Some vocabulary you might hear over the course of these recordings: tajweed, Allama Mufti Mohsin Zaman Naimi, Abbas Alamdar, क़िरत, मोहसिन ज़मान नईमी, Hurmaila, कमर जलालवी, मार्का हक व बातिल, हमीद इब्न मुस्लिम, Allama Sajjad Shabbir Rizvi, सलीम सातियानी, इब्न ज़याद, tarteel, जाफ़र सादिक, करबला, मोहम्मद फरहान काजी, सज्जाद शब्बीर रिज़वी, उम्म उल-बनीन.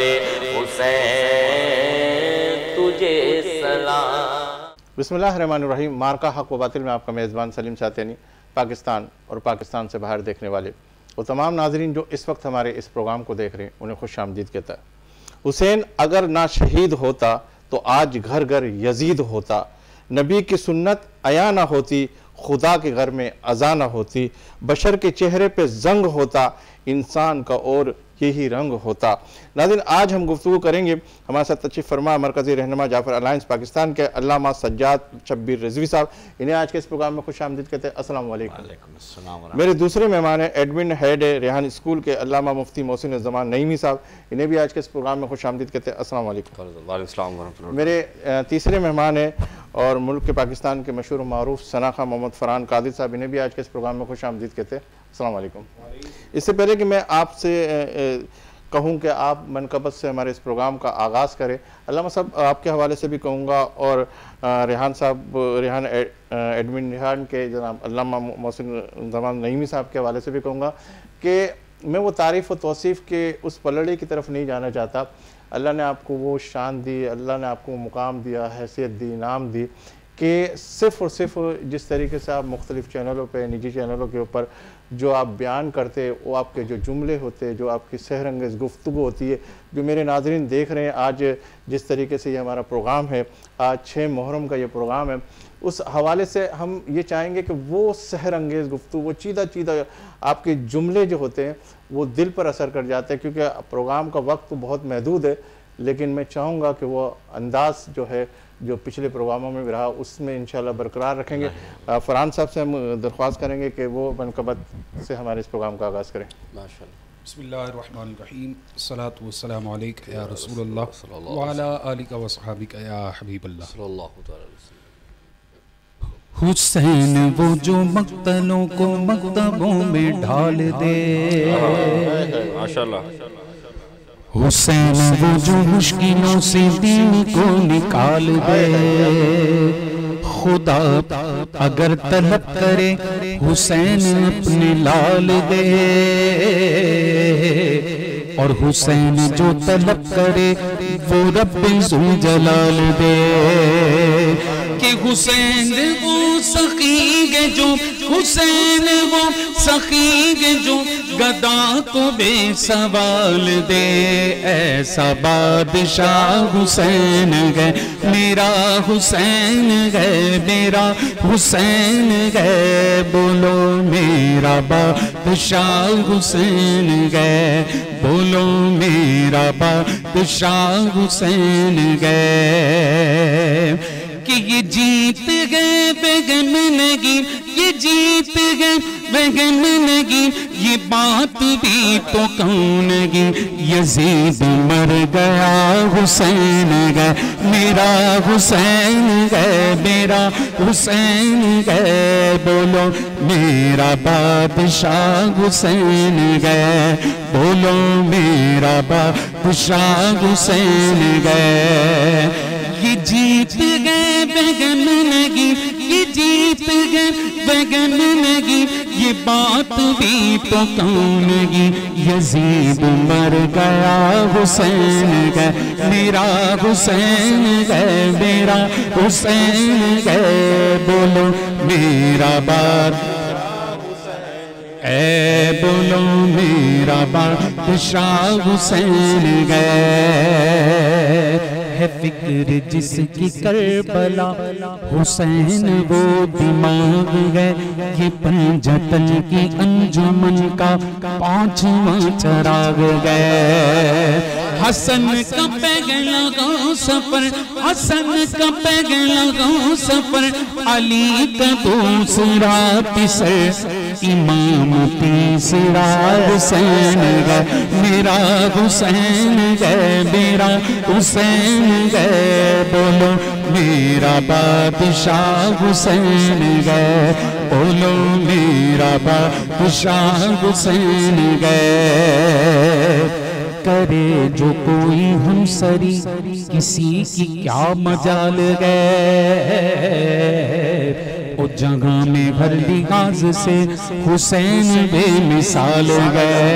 मेरे हुसैन तुझे सलाम। बिस्मिल्लाहिर्रहमानिर्रहीम। मार्का हक व बातिल में आपका मेज़बान सलीम सातियानी। पाकिस्तान और पाकिस्तान से बाहर देखने वाले और तमाम नाजरीन जो इस वक्त हमारे इस प्रोग्राम को देख रहे हैं, उन्हें खुश आमदीद कहता है। हुसैन अगर ना शहीद होता तो आज घर घर यजीद होता। नबी की सुन्नत अया ना होती, खुदा के घर में अजा ना होती। बशर के चेहरे पे जंग होता, इंसान का और यही रंग होता। नाज़रीन, आज हम गुफ्तगू करेंगे हमारे साथ तशरीफ़ फरमा मरकज़ी रहनुमा जाफ़र अलायंस पाकिस्तान के अल्लामा सज्जाद शब्बीर रिज़वी साहब। इन्हें आज के इस प्रोग्राम में खुश आमदीद कहते हैं। अस्सलाम वालेकुम। मेरे दूसरे मेहमान हैं एडमिन हेड है रेहान स्कूल के अल्लामा मुफ्ती मोहसिन ज़मान नईमी साहब। इन्हें भी आज के इस प्रोग्राम में खुश आमदीद कहते हैं। अस्सलाम वालेकुम। मेरे तीसरे मेहमान हैं और मुल्क के पाकिस्तान के मशहूर मरूफ सनाखा मोहम्मद फरहान काजी साहब। इन्हें भी आज के इस प्रोग्राम में खुश आमदीद कहते हैं। अस्सलाम वालेकुम। इससे पहले कि मैं आपसे कहूं कि आप मनकबत से हमारे इस प्रोग्राम का आगाज़ करें, अल्लामा साहब आपके हवाले से भी कहूँगा और रेहान साहब रेहान एडमिन रेहान के जनाब अल्लामा मोहसिन ज़मान नईमी साहब के हवाले से भी कहूँगा कि मैं वो तारीफ़ व तौसीफ़ के उस पलड़े की तरफ नहीं जाना चाहता। अल्लाह ने आपको वो शान दी, अल्लाह ने आपको मुकाम दिया, हैसियत दी, नाम दी कि सिर्फ़ और सिर्फ जिस तरीके से आप मुख्तलिफ़ चैनलों पे, निजी चैनलों के ऊपर जो आप बयान करते, वो आपके जो जुमले होते, जो आपकी सहरंगेज़ गुफ्तगू होती है, जो मेरे नाज़रीन देख रहे हैं आज जिस तरीके से ये हमारा प्रोग्राम है, आज 6 मुहर्रम का ये प्रोग्राम है, उस हवाले से हम ये चाहेंगे कि वो सहरंगेज़ गुफ्तगू, वो चीदा चीदा आपके जुमले जो होते हैं वो दिल पर असर कर जाते हैं, क्योंकि प्रोग्राम का वक्त तो बहुत महदूद है, लेकिन मैं चाहूँगा कि वो अंदाज़ जो है जो पिछले प्रोग्रामों में भी रहा उसमें इंशाल्लाह बरकरार रखेंगे। फरहान साहब से हम दरख्वास्त करेंगे कि वो मनकबत से हमारे इस प्रोग्राम का आगाज़ करें। माशाल्लाह। बिस्मिल्लाहिर्रहमानिर्रहीम। सलातु वस्सलामु अलैका या रसूलल्लाह व अला आलिका व सहाबिका या हबीबल्लाह सल्लल्लाहु अलैहि वसल्लम। हुसैन वो जो मक्तलों को मकतबों में ढाल दे, माशाल्लाह। हुसैन वो जो मुश्किलों से दीन को निकाल दे, खुदा अगर तलब करे हुसैन अपने लाल दे, और हुसैन जो तलब करे वो रब ज़ुल जलाल दे। कि हुसैन वो सखीग जो, हुसैन वो सखीग जो गदा को बेसवाल दे, ऐसा बादशाह हुसैन है मेरा, हुसैन है मेरा, हुसैन है, बोलो मेरा बादशाह हुसैन है, बोलो मेरा बादशाह हुसैन है। कि ये जीत गए बेगम नगीर, ये जीत गए बेगम नगीर, ये बात भी तो कौन गी, यजीद मर गया हुसैन गए मेरा, हुसैन गए मेरा, हुसैन गए, बोलो मेरा बादशाह हुसैन गए, बोलो मेरा बादशाह हुसैन गए। ये जीत गए बेगम नगीर, ये जीत गए बेगम नगीर, ये बात भी तो कौन गी, यजीद मर गया हुसैन गए मेरा, हुसैन गए मेरा, हुसैन गए, बोलो मेरा बादशाह, ऐ बोलो मेरा बादशाह हुसैन गए। है फिक्र जिसकी करबला हुसैन वो दिमाग है, ये पंजतन की अंजुमन का 5वां चराग है। हसन का पैगला गाँव सफर, हसन का पैगला गाँव सफर, अली का दूसरा पिसर, इमाम तीसरा हुसैन गए मेरा, हुसैन गए मेरा, हुसैन गए, बोलो मेरा बादशाह हुसैन गए, बोलो मेरा बादशाह हुसैन गए। करे जो कोई हम सरी किसी की क्या मजाल गए, ओ जगह में भर लिहाज से हुसैन बेमिसाल गए,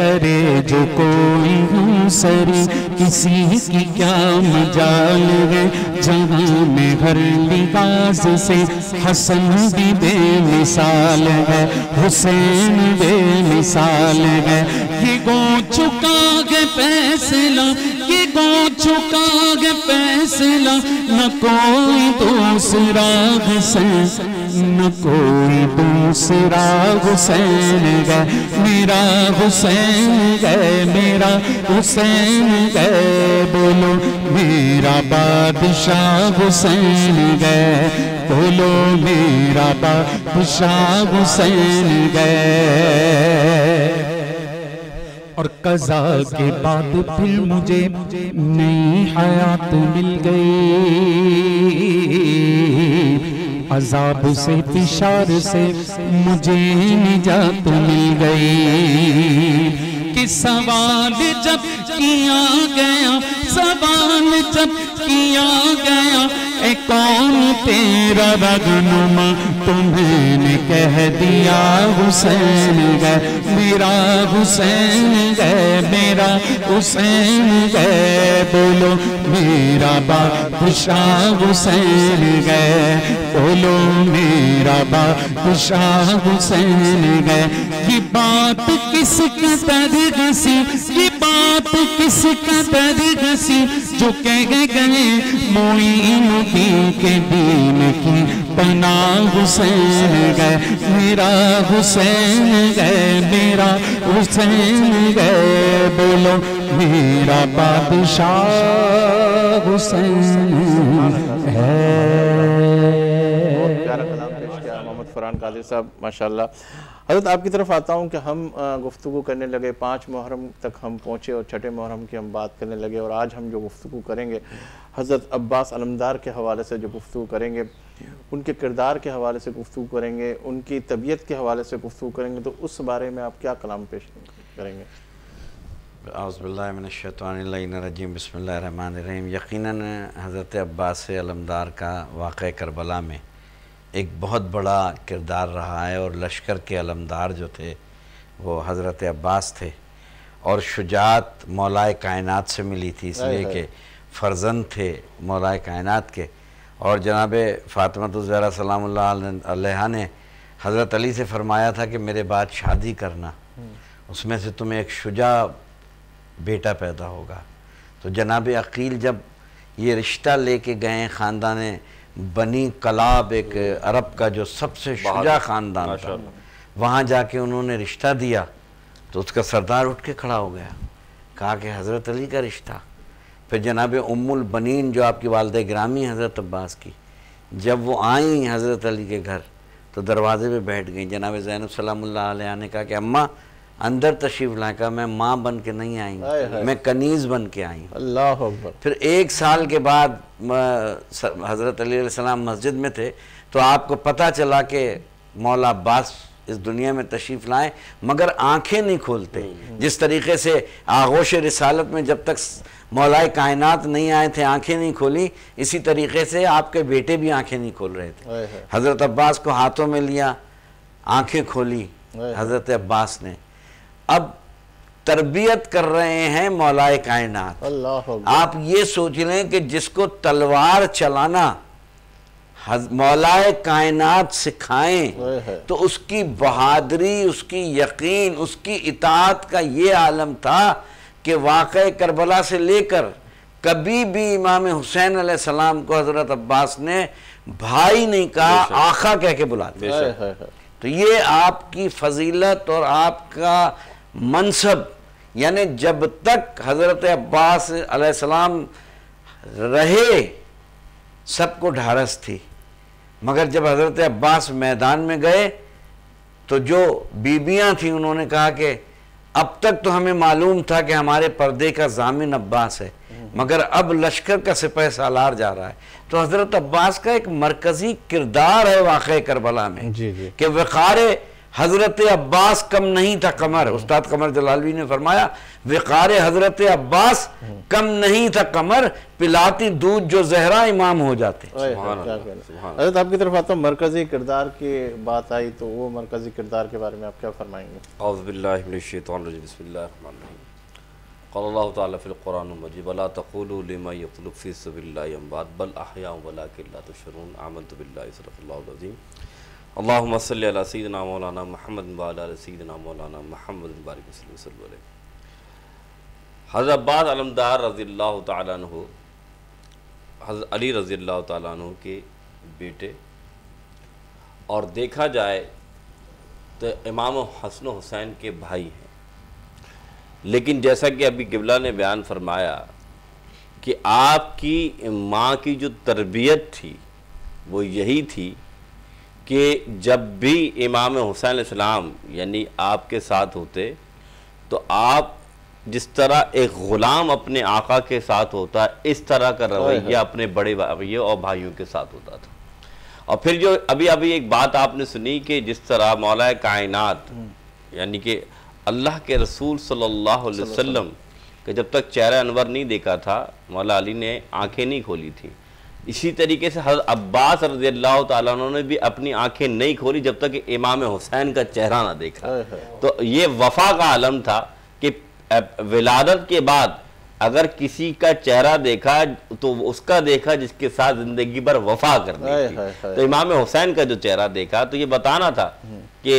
करे जो कोई हम सरी किसी की क्या मजाल है, जहाँ में हर लिबास से हसन भी बेमिसाल है, हुसैन बेमिसाल है। ये गो चुका है फैसला, ये गो चुका है फैसला, न कोई दूसरा हुसैन, न कोई दूसरा हुसैन है, मेरा हुसैन है, मेरा हुसैन है, बोलो मेरा बादशाह हुसैन है, बोलो मेरा बादशाह हुसैन है। और कज़ा के बाद फिर मुझे नई हयात मिल गई, अजाब से पिशार से मुझे निजात मिल गई। कि सवाल जब किया गया, सवाल जब किया गया, ए कौन तेरा रगनुमा, तुमने कह दिया हुसैन है, मेरा हुसैन है, मेरा हुसैन है, बोलो मेरा बादशाह हुसैन है, बोलो मेरा बादशाह हुसैन है। ये बात किस कदर हसी, ये बात किस कदर हसी, जो कह गए मोइनुद्दीन के दीन की पना हुसैन गए, मेरा हुसैन गए, मेरा हुसैन गए, बोलो मेरा बादशाह हुसैन है। मोहम्मद फरहान काजी साहब माशाल्लाह। हजरत आपकी तरफ आता हूँ कि हम गुफ्तगू करने लगे, 5 मुहर्रम तक हम पहुँचे और 6 मुहर्रम की हम बात करने लगे। और आज हम जो गुफ्तगू करेंगे हजरत अब्बास अलमदार के हवाले से जो गुफ्तगू करेंगे, उनके किरदार के हवाले से गुफ्तगू करेंगे, उनकी तबीयत के हवाले से गुफ्तगू करेंगे, तो उस बारे में आप क्या कलाम पेश करेंगे? औज़ुबिल्लाहिमिनश्शैतानिर्रजीम, बिस्मिल्लाहिर्रहमानिर्रहीम। यकीनन हज़रत अब्बास अलमदार का वाक़या करबला में एक बहुत बड़ा किरदार रहा है। और लश्कर के अलमदार जो थे वो हज़रत अब्बास थे, और शुजात मौलाए कायनात से मिली थी, इसलिए कि फ़र्जंद थे मौलाए कायनात के। और जनाब फ़ातिमा ज़हरा सलामुल्लाह अलैहा ने हज़रत अली से फ़रमाया था कि मेरे बाद शादी करना, उसमें से तुम्हें एक शुजा बेटा पैदा होगा। तो जनाब अकील जब ये रिश्ता लेके गए, ख़ानदान बनी कलाब एक अरब का जो सबसे शुजा ख़ानदान था, वहाँ जाके उन्होंने रिश्ता दिया, तो उसका सरदार उठ के खड़ा हो गया, कहा कि हज़रत अली का रिश्ता। फिर जनाब उम्म उल-बनीन जो आपकी वालदा ग्रामी हज़रत अब्बास की, जब वो आईं हज़रत अली के घर तो दरवाज़े पे बैठ गई। जनाब ज़ैनब सलामुल्लाह अलैहा ने कहा कि अम्मा अंदर तशरीफ़ लाएं, का मैं माँ बन के नहीं आई, मैं कनीज़ बन के आई। अल्लाह अकबर। फिर 1 साल के बाद हज़रत अली अलैहिस्सलाम मस्जिद में थे, तो आपको पता चला कि मौला अब्बास इस दुनिया में तशरीफ़ लाएं, मगर आंखें नहीं खोलते। जिस तरीके से आगोश रिसालत में जब तक मौलाए कायनात नहीं आए थे आंखें नहीं खोली, इसी तरीके से आपके बेटे भी आंखें नहीं खोल रहे थे। हज़रत अब्बास को हाथों में लिया, आंखें खोली हज़रत अब्बास ने। अब तरबियत कर रहे हैं मौलाए कायनात। आप ये सोच लें कि जिसको तलवार चलाना मौलाए कायनात सिखाएं, तो उसकी बहादरी, उसकी यकीन, उसकी इताअत का ये आलम था कि वाक़ए करबला से लेकर कभी भी इमाम हुसैन अलैहिस्सलाम को हज़रत अब्बास ने भाई नहीं कहा, आखा कह के बुलाते। तो ये आपकी फजीलत और आपका मनसब, यानी जब तक हज़रत अब्बास अलैहिस्सलाम रहे सबको ढारस थी, मगर जब हज़रत अब्बास मैदान में गए तो जो बीबियां थीं उन्होंने कहा कि अब तक तो हमें मालूम था कि हमारे पर्दे का जामिन अब्बास है, मगर अब लश्कर का सिपाही सालार जा रहा है। तो हज़रत अब्बास का एक मरकज़ी किरदार है वाक़ए करबला में कि वक़ारे हज़रत अब्बास कम नहीं था। कमर उस्ताद कमर जलालवी ने फरमाया, वक़ारे हज़रत अब्बास कम नहीं था कमर, पिलाती दूध जो जहरा इमाम हो जाते। हज़रत आपकी तरफ आता हूँ, मरकज़ी किरदार की बात आई तो वो मरकज़ी किरदार के बारे में आप क्या फरमाएंगे? क़ाल तआला फ़िल क़ुरान मजीद वला तक़ूलू लिमा यक़्तुलु फ़ी सबीलिल्लाहि अमवात बल अहयाउ वलाकिन ला तुबशिरून आमन्तु बिल्लाहि सदक़ल्लाहुल अज़ीम। अल्लाहुम्मा सल्लि अला सय्यिदिना मौलाना मुहम्मद व अला आलि सय्यिदिना मौलाना मुहम्मद बारिक वसल्लम अलैहि। हज़रत अब्बास अलमदार रज़ियल्लाहु तआला अन्हु हज़रत अली रज़ियल्लाहु तआला अन्हु के बेटे, और देखा जाए तो इमाम हसन हुसैन के भाई हैं, लेकिन जैसा कि अभी क़िबला ने बयान फरमाया कि आपकी माँ की जो तरबियत थी वो यही थी कि जब भी इमाम हुसैन अलैहिस्सलाम यानी आपके साथ होते तो आप जिस तरह एक ग़ुलाम अपने आका के साथ होता इस तरह का रवैया अपने बड़े भाइयों और भाइयों के साथ होता था। और फिर जो अभी अभी एक बात आपने सुनी कि जिस तरह मौलाए कायनात यानी कि अल्लाह के रसूल सल्लल्लाहु अलैहि वसल्लम के जब तक चेहरा अनवर नहीं देखा था मौला अली ने आंखें नहीं खोली थी, इसी तरीके से हज़रत अब्बास रज़ियल्लाहु ताला अन्हु ने भी अपनी आंखें नहीं खोली जब तक इमाम हुसैन का चेहरा ना देखा। तो ये वफा का आलम था कि विलादत के बाद अगर किसी का चेहरा देखा तो उसका देखा जिसके साथ ज़िंदगी भर वफा करनी थी। तो इमाम हुसैन का जो चेहरा देखा तो ये बताना था कि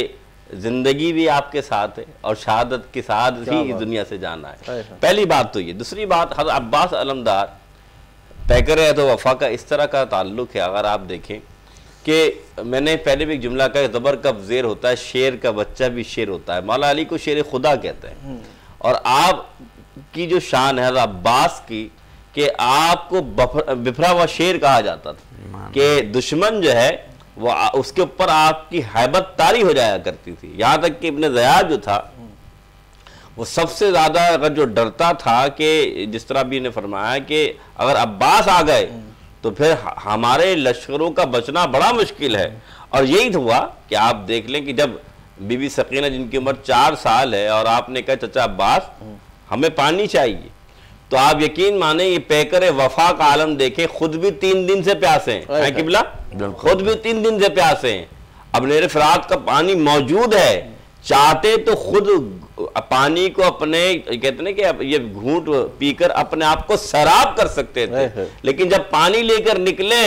ज़िंदगी भी आपके साथ है और शहादत के साथ ही इस दुनिया से जाना है। पहली बात तो ये। दूसरी बात, हज़रत अब्बास अलमदार पैकर है तो वफा का इस तरह का ताल्लुक़ है। अगर आप देखें कि मैंने पहले भी एक जुमला कहा, ज़बर कब ज़ेर होता है शेर का बच्चा भी शेर होता है। मौला अली को शेर खुदा कहते हैं। और आप की जो शान है अब्बास की कि आपको बिफरा हुआ शेर कहा जाता था कि दुश्मन जो है वो उसके ऊपर आपकी हैबत तारी हो जाया करती थी। यहाँ तक कि इब्न ज़याद जो था वो सबसे ज़्यादा अगर जो डरता था कि जिस तरह भी ने फरमाया कि अगर अब्बास आ गए तो फिर हमारे लश्करों का बचना बड़ा मुश्किल है। और यही हुआ कि आप देख लें कि जब बीबी सकीना जिनकी उम्र 4 साल है और आपने कहा चचा अब्बास हमें पानी चाहिए, तो आप यकीन माने ये पैकर वफा का आलम देखें। खुद भी 3 दिन से प्यासे हैं किबला, खुद भी 3 दिन से प्यासे हैं। अब नेरे फरात का पानी मौजूद है, चाहते तो खुद पानी को अपने कहते ना कि ये घूंट पीकर अपने आप को सराब कर सकते थे, लेकिन जब पानी लेकर निकले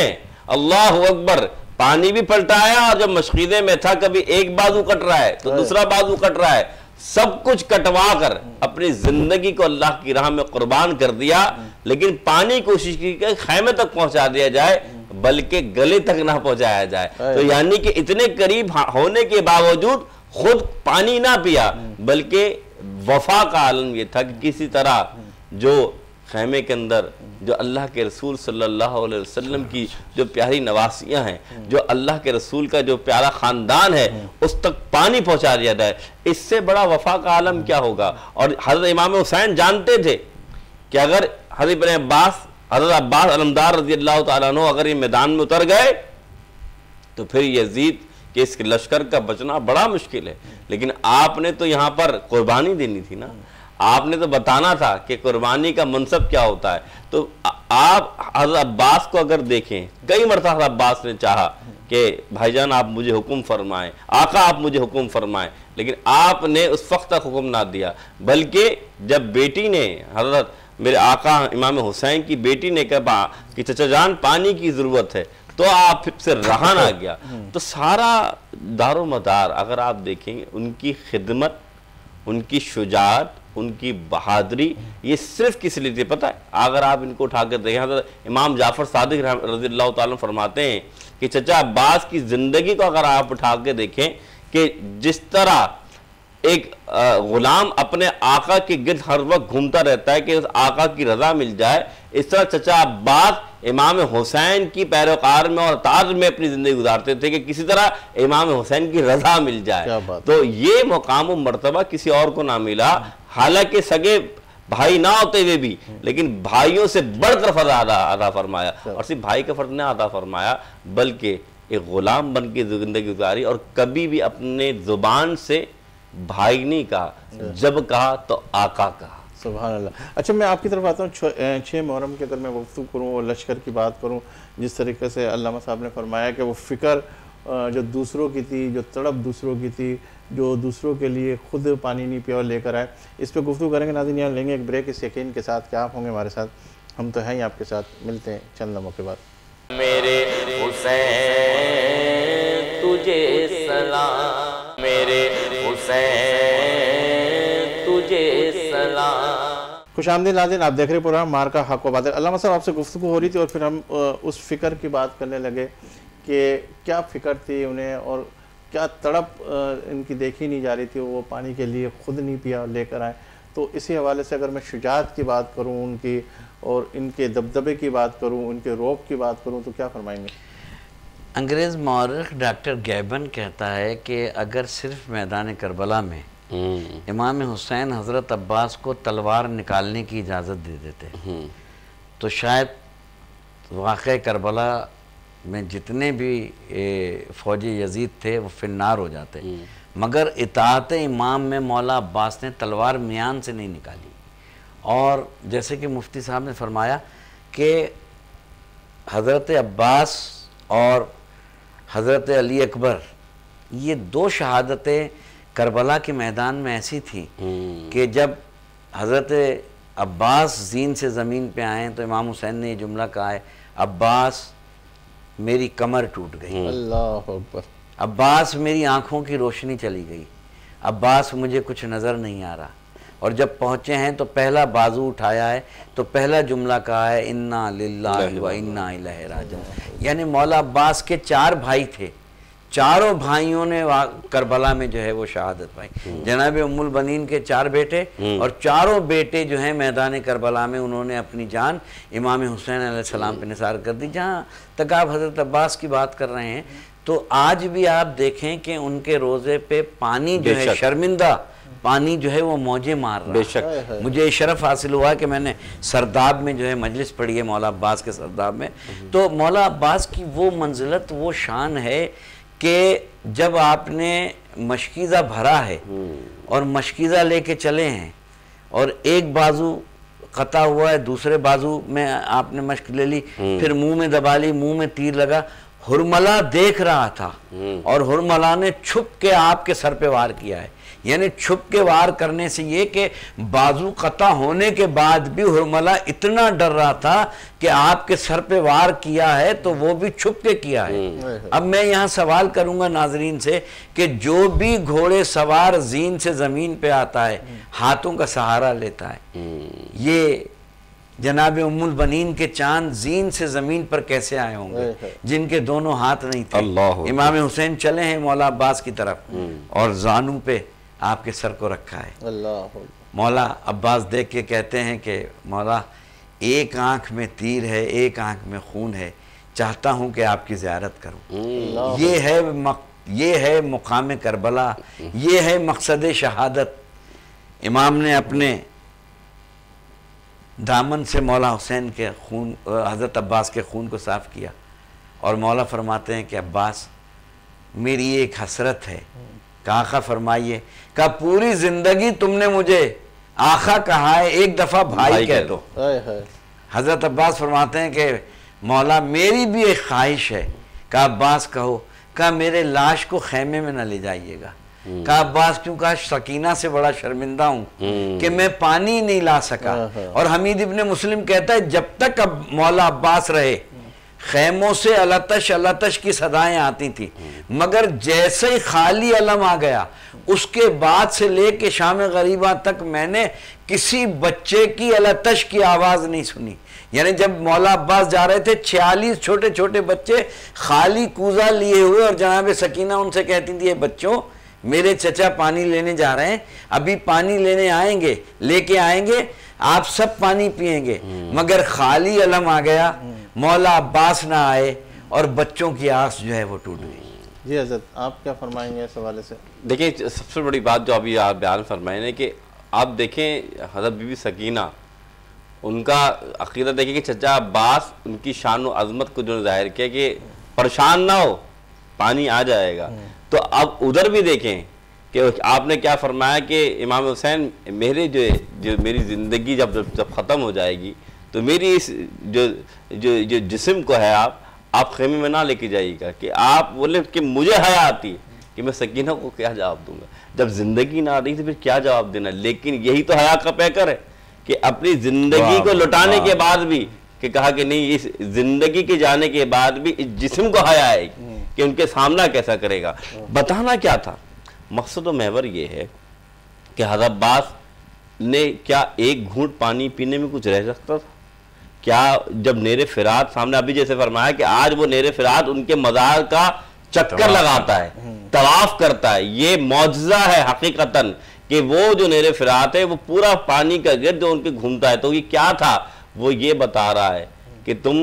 अल्लाह अकबर पानी भी पलटाया। और जब मशकीदे में था कभी एक बाजू कट रहा है तो दूसरा बाजू कट रहा है, सब कुछ कटवा कर अपनी जिंदगी को अल्लाह की राह में कुर्बान कर दिया, लेकिन पानी कोशिश की कि खैमे तक पहुंचा दिया जाए बल्कि गले तक ना पहुंचाया जाए। तो यानी कि इतने करीब होने के बावजूद खुद पानी ना पिया, बल्कि वफा का आलम यह था कि किसी तरह जो खैमे के अंदर जो अल्लाह के रसूल सल्लल्लाहु अलैहि वसल्लम की जो प्यारी नवासियां हैं, जो अल्लाह के रसूल का जो प्यारा ख़ानदान है, उस तक पानी पहुंचा दिया जाए, इससे बड़ा वफा का आलम क्या होगा। और हज़रत इमाम हुसैन जानते थे कि अगर हज़रत अब्बास अलमदार रज़ियल्लाहु ताला अन्हु अगर ये मैदान में उतर गए तो फिर यजीद कि इस लश्कर का बचना बड़ा मुश्किल है। लेकिन आपने तो यहाँ पर कुर्बानी देनी थी ना, आपने तो बताना था कि कुर्बानी का मनसब क्या होता है। तो आप हज़रत अब्बास को अगर देखें, कई मरतबा हज़रत अब्बास ने चाहा कि भाईजान आप मुझे हुक्म फरमाएं, आका आप मुझे हुक्म फरमाएं, लेकिन आपने उस वक्त तक हुक्म ना दिया, बल्कि जब बेटी ने हज़रत मेरे आका इमाम हुसैन की बेटी ने कहा कि चचा जान पानी की ज़रूरत है तो आप से रहा ना गया। तो सारा दारो मदार अगर आप देखेंगे उनकी खिदमत, उनकी शुजाअत, उनकी बहादुरी, ये सिर्फ किस लिए थी पता है? अगर आप इनको उठाकर देखें, तो इमाम जाफ़र सादिक रज़ियल्लाहु ताला अन्हु फरमाते हैं कि चचा अब्बास की ज़िंदगी को अगर आप उठा के देखें कि जिस तरह एक ग़ुलाम अपने आका के गिर्द हर वक्त घूमता रहता है कि उस आका की रज़ा मिल जाए, इस तरह चचा अब्बास इमाम हुसैन की पैरोकार में और ताज में अपनी ज़िंदगी गुजारते थे कि किसी तरह इमाम हुसैन की रज़ा मिल जाए। तो ये मुकाम और मर्तबा किसी और को ना मिला, हालांकि सगे भाई ना होते हुए भी, लेकिन भाइयों से बढ़कर फर्ज अदा फरमाया। और सिर्फ भाई का फर्ज ना अदा फरमाया बल्कि एक ग़ुलाम बन के ज़िंदगी गुजारी, और कभी भी अपने ज़ुबान से भाई नहीं कहा, जब कहा तो आका कहा। सुभान अल्लाह। अच्छा, मैं आपकी तरफ आता हूँ। 6 मुहर्रम के अंदर मैं वफ्तू करूँ और लश्कर की बात करूँ, जिस तरीके से अल्लामा साहब ने फरमाया कि वो फ़िक्र जो दूसरों की थी, जो तड़प दूसरों की थी, जो दूसरों के लिए खुद पानी नहीं पिया और लेकर आए, इस पर गुफ्तगू करेंगे। नाज़रीन यहाँ लेंगे एक ब्रेक, इस यकीन के साथ कि आप होंगे हमारे साथ, हम तो हैं ही आपके साथ। मिलते हैं चंद लम्हों के बाद। मेरे हुसैन तुझे सलाम, मेरे हुसैन तुझे सलाम। खुश आमदीद नाज़रीन, आप देख रहे प्रोग्राम मार्का हक ओ बातिल। अल्लामा साहब आपसे गुफ्तगू हो रही थी और फिर हम उस फ़िक्र की बात करने लगे कि क्या फ़िक्र थी उन्हें और क्या तड़प इनकी देखी नहीं जा रही थी, वो पानी के लिए ख़ुद नहीं पिया लेकर आए। तो इसी हवाले से अगर मैं शुजाअत की बात करूँ उनकी और इनके दबदबे की बात करूँ, उनके रौब की बात करूँ, तो क्या फरमाएंगे? अंग्रेज़ मौरख़ डॉक्टर गैबन कहता है कि अगर सिर्फ मैदान करबला में इमाम हुसैन हज़रत अब्बास को तलवार निकालने की इजाज़त दे देते तो शायद वाक़े करबला में जितने भी फ़ौजी यजीद थे वो फिन्नार हो जाते, मगर इताअत इमाम में मौला अब्बास ने तलवार मियान से नहीं निकाली। और जैसे कि मुफ्ती साहब ने फरमाया कि हज़रत अब्बास और हज़रत अली अकबर ये दो शहादतें करबला के मैदान में ऐसी थी कि जब हज़रत अब्बास जीन से ज़मीन पे आए तो इमाम हुसैन ने ये जुमला कहा है, अब्बास मेरी कमर टूट गई, अल्लाह अकबर, अब्बास मेरी आँखों की रोशनी चली गई, अब्बास मुझे कुछ नज़र नहीं आ रहा। और जब पहुँचे हैं तो पहला बाजू उठाया है तो पहला जुमला कहा है, इन्ना लिल्लाहि व इन्ना इलैहि राजिऊन। यानी मौला अब्बास के चार भाई थे, चारों भाइयों ने करबला में जो है वो शहादत पाई। जनाब उम्म उल-बनीन के चार बेटे और चारों बेटे जो हैं मैदान करबला में उन्होंने अपनी जान इमाम हुसैन अलैहिस्सलाम पे निसार कर दी। जहाँ तक आप हज़रत अब्बास की बात कर रहे हैं तो आज भी आप देखें कि उनके रोज़े पे पानी जो है, शर्मिंदा पानी जो है वो मौजे मार रहा है। बेशक मुझे शरफ़ हासिल हुआ कि मैंने सरदाब में जो है मजलिस पढ़ी है मौला अब्बास के सरदाब में, तो मौला अब्बास की वो मंजिलत वो शान है कि जब आपने मशकीज़ा भरा है और मशकीज़ा लेके चले हैं और एक बाजू कता हुआ है, दूसरे बाजू में आपने मशक ले ली, फिर मुंह में दबा ली, मुंह में तीर लगा, हुरमला देख रहा था और हुरमला ने छुप के आपके सर पे वार किया है। यानी छुप के वार करने से ये कि बाजू कता होने के बाद भी हुरमला इतना डर रहा था कि आपके सर पे वार किया है तो वो भी छुप के किया है। अब मैं यहाँ सवाल करूँगा नाजरीन से कि जो भी घोड़े सवार जीन से ज़मीन पे आता है हाथों का सहारा लेता है, ये जनाब उम्म उल-बनीन के चांद जीन से ज़मीन पर कैसे आए होंगे जिनके दोनों हाथ नहीं थे? इमाम हुसैन चले हैं मौला अब्बास की तरफ और जानू पे आपके सर को रखा है। मौला अब्बास देख के कहते हैं कि मौला एक आँख में तीर है, एक आँख में खून है, चाहता हूँ कि आपकी ज़ियारत करूँ। ये है मुकाम करबला, ये है मकसद शहादत। इमाम ने अपने दामन से मौला हुसैन के खून, हज़रत अब्बास के खून को साफ़ किया और मौला फरमाते हैं कि अब्बास मेरी एक हसरत है। आका फरमाइए, का पूरी ज़िंदगी तुमने मुझे आका कहा है, एक दफ़ा भाई कह दो। हज़रत अब्बास फरमाते हैं कि मौला मेरी भी एक ख्वाहिश है, का अब्बास कहो, का मेरे लाश को खैमे में न ले जाइएगा। का अब्बास क्यों? कहा सकीना से बड़ा शर्मिंदा हूँ कि मैं पानी नहीं ला सका। और हमीद इब्न मुस्लिम कहता है जब तक अब मौला अब्बास रहे खैमों से अलतश अलतश की सदाएं आती थी, मगर जैसे ही खाली अलम आ गया उसके बाद से लेके शाम गरीबा तक मैंने किसी बच्चे की अलतश की आवाज़ नहीं सुनी। यानी जब मौला अब्बास जा रहे थे 46 छोटे छोटे बच्चे खाली कूजा लिए हुए और जनाब सकीना उनसे कहती थी, बच्चों मेरे चचा पानी लेने जा रहे हैं, अभी पानी लेने आएंगे, लेके आएंगे, आप सब पानी पिएंगे। मगर खाली अलम आ गया, मौला अब्बास ना आए और बच्चों की आस जो है वो टूट गई। जी हज़रत, आप क्या फरमाएंगे इस हवाले से? देखिए सबसे बड़ी बात जो अभी आप बयान फरमाए हैं कि आप देखें हज़रत बीबी सकीना, उनका अक़ीदा देखें कि चचा अब्बास उनकी शान व अज़मत को जो ज़ाहिर किया कि परेशान ना हो, पानी आ जाएगा। तो अब उधर भी देखें कि आपने क्या फरमाया कि इमाम हुसैन मेरे जो मेरी ज़िंदगी जब ख़त्म हो जाएगी तो मेरी इस जो जिस्म को है आप खेमे में ना लेके जाइएगा। कि आप बोले कि मुझे हया आती कि मैं सकीना को क्या जवाब दूंगा जब ज़िंदगी ना आ रही थी, फिर क्या जवाब देना। लेकिन यही तो हया का पैकर है कि अपनी ज़िंदगी को लुटाने के बाद भी कि कहा कि नहीं, इस ज़िंदगी के जाने के बाद भी इस जिस्म को हया आएगी कि उनके सामना कैसा करेगा। बताना क्या था, मकसद व महवर ये है कि हज़रत अब्बास ने क्या एक घूंट पानी पीने में कुछ रह सकता था क्या? जब नेरे फिरात सामने अभी जैसे फरमाया कि आज वो नेरे फिरात उनके मज़ार का चक्कर लगाता है, तवाफ करता है, ये मौजज़ा है हकीकतन कि वो जो नेरे फिरात है वो पूरा पानी का गिरद जो उनके घूमता है। तो ये क्या था, वो ये बता रहा है कि तुम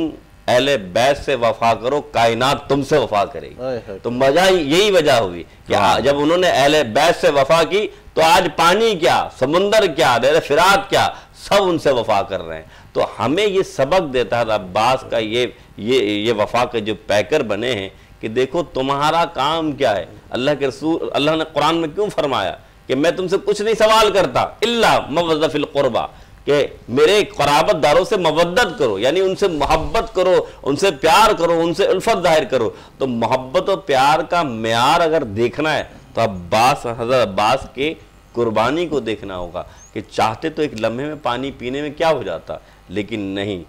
अहले बैत से वफा करो, कायनात तुमसे वफा करेगी। तो मजा यही वजह हुई कि जब उन्होंने अहले बैत से वफा की तो आज पानी क्या, समुंदर क्या, नेरे फिरात क्या, सब उनसे वफा कर रहे हैं। तो हमें ये सबक देता है अब्बास का ये वफा के जो पैकर बने हैं कि देखो तुम्हारा काम क्या है। अल्लाह के रसूल, अल्लाह ने कुरान में क्यों फरमाया कि मैं तुमसे कुछ नहीं सवाल करता इल्ला मवद्दत फिल कुर्बा, कि मेरे क़राबत दारों से मवद्दत करो, यानी उनसे मोहब्बत करो, उनसे प्यार करो, उनसे उल्फत ज़ाहिर करो। तो मोहब्बत और प्यार का म्यार अगर देखना है तो हज़रत अब्बास के कुर्बानी को देखना होगा कि चाहते तो एक लम्हे में पानी पीने में क्या हो जाता, लेकिन नहीं,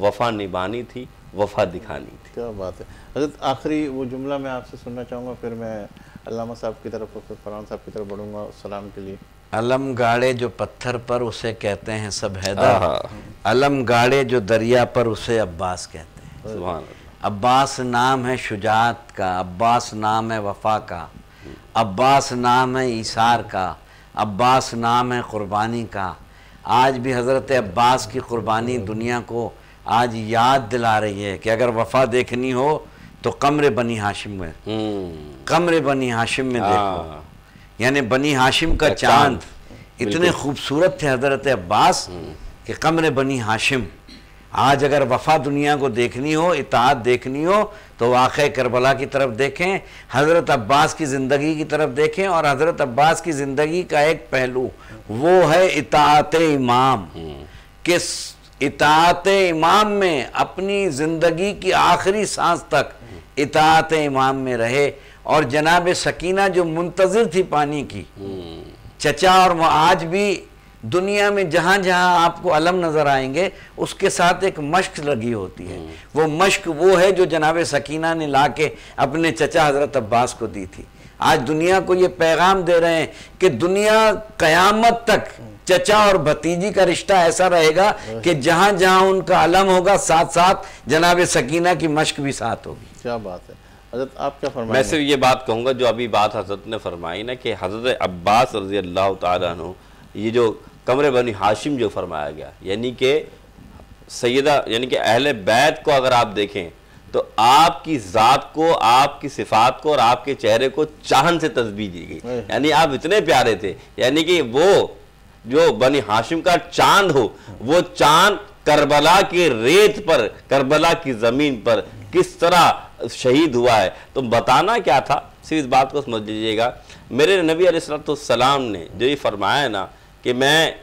वफ़ा निभानी थी, वफ़ा दिखानी थी। क्या बात है हज़रत, आखिरी वो जुमला मैं आपसे सुनना चाहूँगा, फिर मैं अल्लामा साहब की तरफ और फिर फरहान साहब की तरफ बढ़ूँगा सलाम के लिए। अलम गाड़े जो पत्थर पर उसे कहते हैं सब हैदर, अलम गाड़े जो दरिया पर उसे अब्बास कहते हैं। सुभान अल्लाह। अब्बास नाम है शुजात का, अब्बास नाम है वफ़ा का, अब्बास नाम है ईसार का, अब्बास नाम है क़ुरबानी का। आज भी हज़रत अब्बास की क़ुरबानी दुनिया को आज याद दिला रही है कि अगर वफ़ा देखनी हो तो कमर बनी हाशिम में देखो, यानी बनी हाशिम का चांद इतने खूबसूरत थे हज़रत अब्बास कि कमर बनी हाशिम। आज अगर वफ़ा दुनिया को देखनी हो, इताअत देखनी हो तो वाक़ए करबला की तरफ देखें, हज़रत अब्बास की ज़िंदगी की तरफ देखें। और हज़रत अब्बास की ज़िंदगी का एक पहलू वो है इताअत इमाम, किस इताअत इमाम में अपनी ज़िंदगी की आखिरी सांस तक इताअत इमाम में रहे। और जनाब सकीना जो मुंतज़िर थी पानी की चचा, और वो आज भी दुनिया में जहाँ जहाँ आपको अलम नज़र आएंगे उसके साथ एक मश्क लगी होती है, वो मश्क वो है जो जनाब सकीना ने लाके अपने चचा हज़रत अब्बास को दी थी। आज दुनिया को ये पैगाम दे रहे हैं कि दुनिया क़यामत तक चचा और भतीजी का रिश्ता ऐसा रहेगा कि जहाँ जहाँ उनका अलम होगा साथ साथ जनाब सकीना की मश्क भी साथ होगी। क्या बात है हज़रत, आप क्या फरमाएं? मैं सिर्फ ये बात कहूँगा जो अभी बात हज़रत ने फरमाई ना कि हज़रत अब्बास रज़ी अल्लाह तआला अन्हु ये जो कमरे बनी हाशिम जो फरमाया गया, यानी कि अहले बैत को अगर आप देखें तो आपकी ज़ात को, आपकी सिफात को और आपके चेहरे को चाहन से तस्बीह दी गई, यानी आप इतने प्यारे थे, यानी कि वो जो बनी हाशिम का चांद हो वो चांद करबला की रेत पर, करबला की ज़मीन पर किस तरह शहीद हुआ है। तो बताना क्या था, सिर्फ इस बात को समझ लीजिएगा, मेरे नबी अलैहिस्सलाम ने जो ये फरमाया ना कि मैं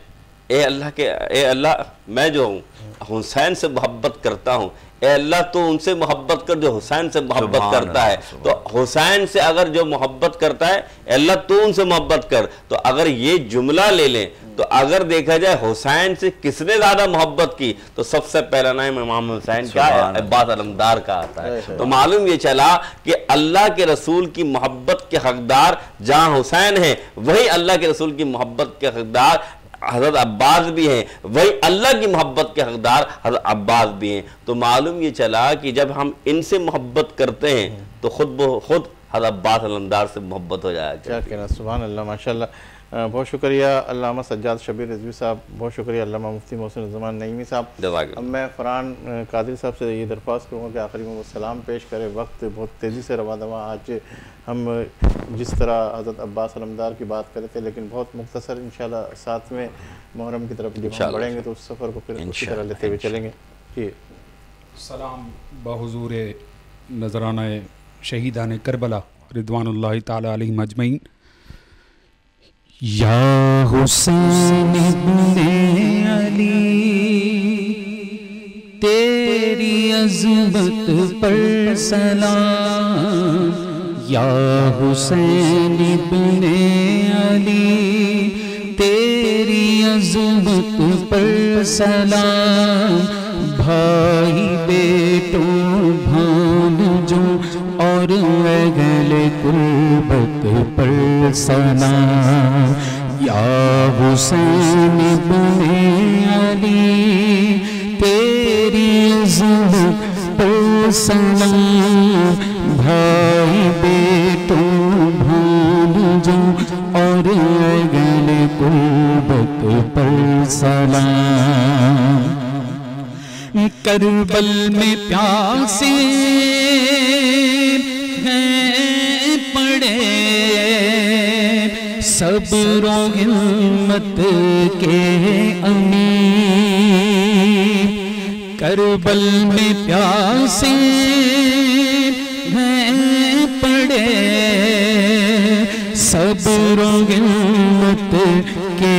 ए अल्लाह मैं जो हूँ हुसैन से मोहब्बत करता हूँ, ए अल्लाह तो उनसे मोहब्बत कर जो हुसैन से मोहब्बत करता है। तो हुसैन से अगर जो मोहब्बत करता है, ए अल्लाह तो उनसे मोहब्बत कर, तो अगर ये जुमला ले लें तो अगर देखा जाए हुसैन से किसने ज़्यादा मोहब्बत की तो सबसे पहला नाम इमाम हुसैन का अब्बास अलमदार का आता है। तो मालूम ये चला कि अल्लाह के रसूल की मोहब्बत के हकदार जहाँ हुसैन हैं वही अल्लाह के रसूल की मोहब्बत के हकदार हज़रत अब्बास भी हैं, वही अल्लाह की मोहब्बत के हकदार हज़रत अब्बास भी हैं। तो मालूम ये चला कि जब हम इनसे मोहब्बत करते हैं तो खुद हज़रत अब्बास अलमदार से मोहब्बत हो जाएगी। क्या कहना, सुभान अल्लाह, माशाल्लाह। बहुत शुक्रिया अल्लामा सज्जाद शबीर रिज़वी साहब, बहुत शुक्रिया अल्लामा मुफ्ती मोहसिन ज़मान नईमी साहब। अब मैं फरहान कादिर साहब से ये दरख्वास्त करूँगा कि आखिरी में वो सलाम पेश करें। वक्त बहुत तेज़ी से रवा दवा, आज हम जिस तरह हज़रत अब्बास अलमदार की बात करते थे लेकिन बहुत मुख्तसर, इंशाल्लाह साथ में मुहर्रम की तरफ बढ़ेंगे तो उस सफ़र को फिर अच्छी तरह लेते हुए चलेंगे। जी सलाम बहुजूर नजराना शहीदान करबला रिदवानुल्लाह ताला अलैहिम अजमईन। या हुसैन इब्ने अली तेरी अज़मत पर सलाम, या हुसैन इब्ने अली तेरी अज़मत पर सलाम। भाई बेटों भांजों और अहले कुर्बत पर सलाम। या हुसैन इब्ने अली तेरी अज़मत पर सलाम। भाई बेटों भांजों और अहले कुर्बत पर सलाम। करबल में प्यासे हैं पड़े सब हिम्मत के अमीर। करबल में प्यासे हैं पड़े सब हिम्मत के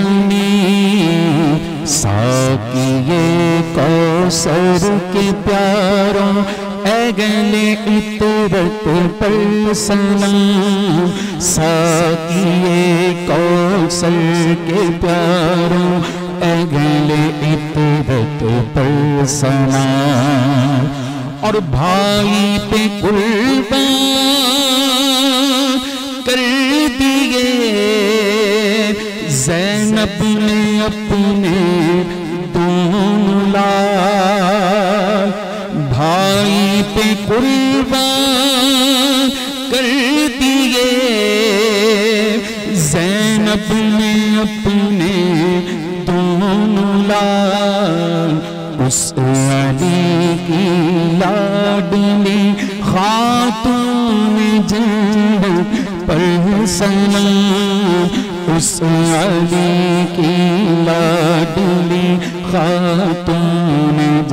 अमीर। साकिए कौसर के प्यारों अगले इतरत पर सलाम। साकिए कौसर के प्यारों अगले इतरत पर सलाम। और भाई पे कुर्बान कर दिए ज़ैनब ने अपने दोनों लाल। भाई पे कुर्बान कर दिए ज़ैनब ने अपने दोनों लाल। उस अली की लाडली खातून जन्नत पर सलाम। उस अली की लाडली खातून जन्नत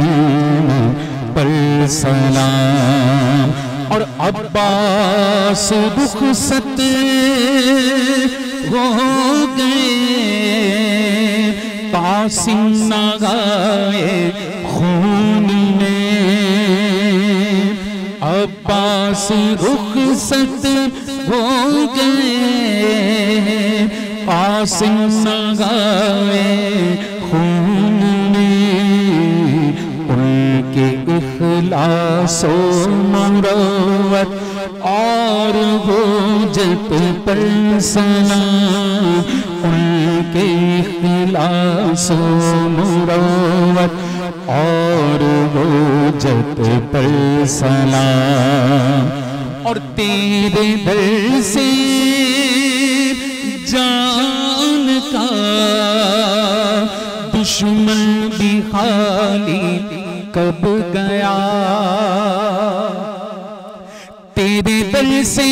पर सलाम। और अब्बास रुखसत हो गए कासिम नगाए खून में। अब्बास रुखसत हो गए कासिम नगाए खून में। उनके इखलासो मरवत और होजत पर सलाम। उनके इखलासो मुरवत और होजत पर सलाम। और तेरे दर से जान का दुश्मन भी खाली कब गया। तेरे दर से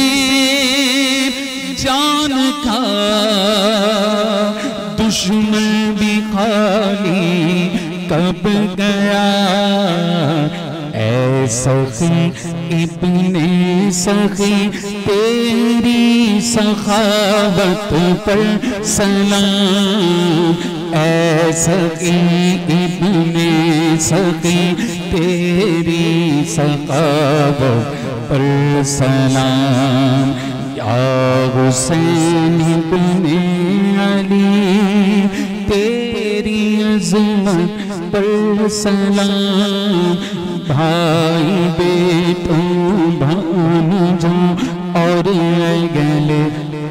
जान का दुश्मन भी खाली कब गया। ऐ सखी इब्ने सखी तेरी सखावत पर सलाम। ऐ सखी इब्ने सखी तेरी सखावत पर सलाम। या हुसैन इब्ने अली तेरी अज़मत पर सलाम। भाई बेटों भांजों और अहले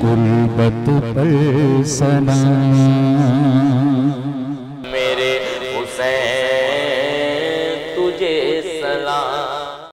कुर्बत पर सलाम। मेरे हुसैन तुझे सलाम।